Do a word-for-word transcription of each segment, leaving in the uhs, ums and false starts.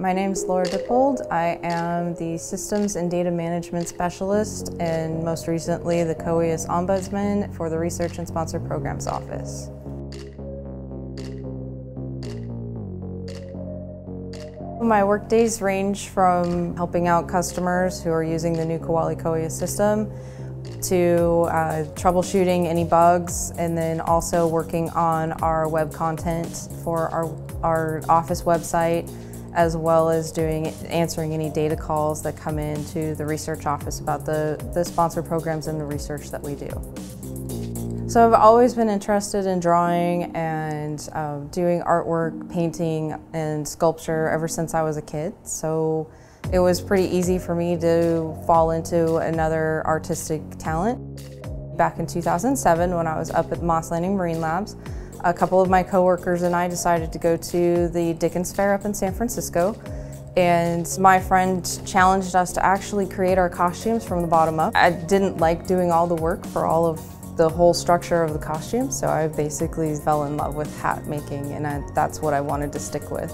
My name is Laura Dippold. I am the Systems and Data Management Specialist and most recently the COEAS Ombudsman for the Research and Sponsored Programs Office. My work days range from helping out customers who are using the new Koali COEAS system to uh, troubleshooting any bugs, and then also working on our web content for our, our office website, as well as doing answering any data calls that come into the research office about the, the sponsor programs and the research that we do. So I've always been interested in drawing and uh, doing artwork, painting and sculpture ever since I was a kid. So it was pretty easy for me to fall into another artistic talent. Back in two thousand seven, when I was up at Moss Landing Marine Labs, a couple of my coworkers and I decided to go to the Dickens Fair up in San Francisco. And my friend challenged us to actually create our costumes from the bottom up. I didn't like doing all the work for all of the whole structure of the costume, so I basically fell in love with hat making, and I, that's what I wanted to stick with.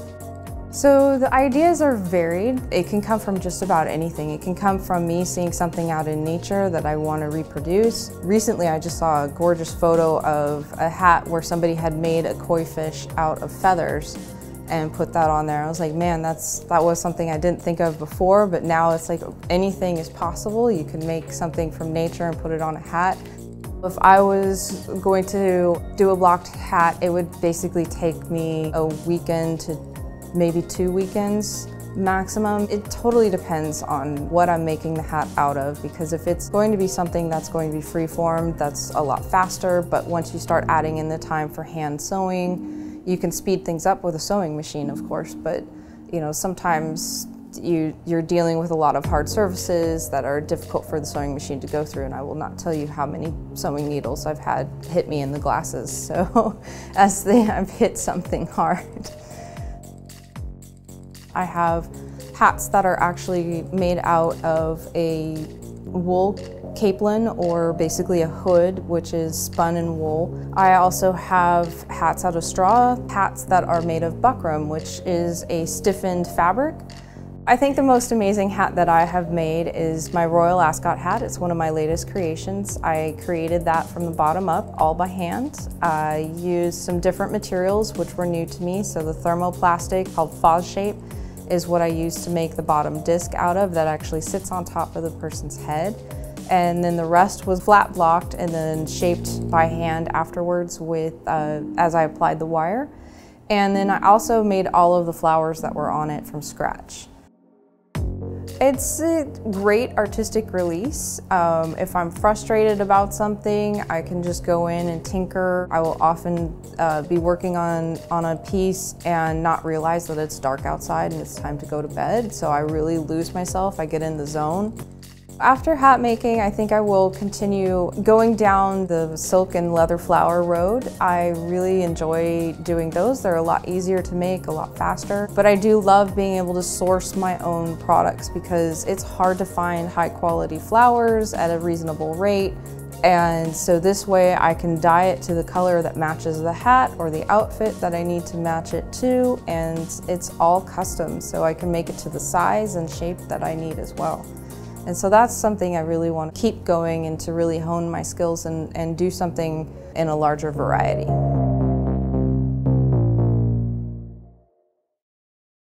So the ideas are varied. It can come from just about anything. It can come from me seeing something out in nature that I want to reproduce. Recently I just saw a gorgeous photo of a hat where somebody had made a koi fish out of feathers and put that on there. I was like, man, that's that was something I didn't think of before, but now it's like anything is possible. You can make something from nature and put it on a hat. If I was going to do a blocked hat, it would basically take me a weekend to maybe two weekends maximum. It totally depends on what I'm making the hat out of, because if it's going to be something that's going to be free-formed, that's a lot faster, but once you start adding in the time for hand sewing, you can speed things up with a sewing machine, of course, but you know, sometimes you, you're dealing with a lot of hard surfaces that are difficult for the sewing machine to go through, and I will not tell you how many sewing needles I've had hit me in the glasses, so as they have hit something hard. I have hats that are actually made out of a wool capelin, or basically a hood, which is spun in wool. I also have hats out of straw, hats that are made of buckram, which is a stiffened fabric. I think the most amazing hat that I have made is my Royal Ascot hat. It's one of my latest creations. I created that from the bottom up, all by hand. I used some different materials which were new to me, so the thermoplastic called Fosshape is what I used to make the bottom disc out of that actually sits on top of the person's head. And then the rest was flat blocked and then shaped by hand afterwards with uh, as I applied the wire. And then I also made all of the flowers that were on it from scratch. It's a great artistic release. Um, if I'm frustrated about something, I can just go in and tinker. I will often uh, be working on, on a piece and not realize that it's dark outside and it's time to go to bed, so I really lose myself, I get in the zone. After hat making, I think I will continue going down the silk and leather flower road. I really enjoy doing those. They're a lot easier to make, a lot faster. But I do love being able to source my own products, because it's hard to find high quality flowers at a reasonable rate. And so this way I can dye it to the color that matches the hat or the outfit that I need to match it to. And it's all custom, so I can make it to the size and shape that I need as well. And so that's something I really want to keep going and to really hone my skills and, and do something in a larger variety.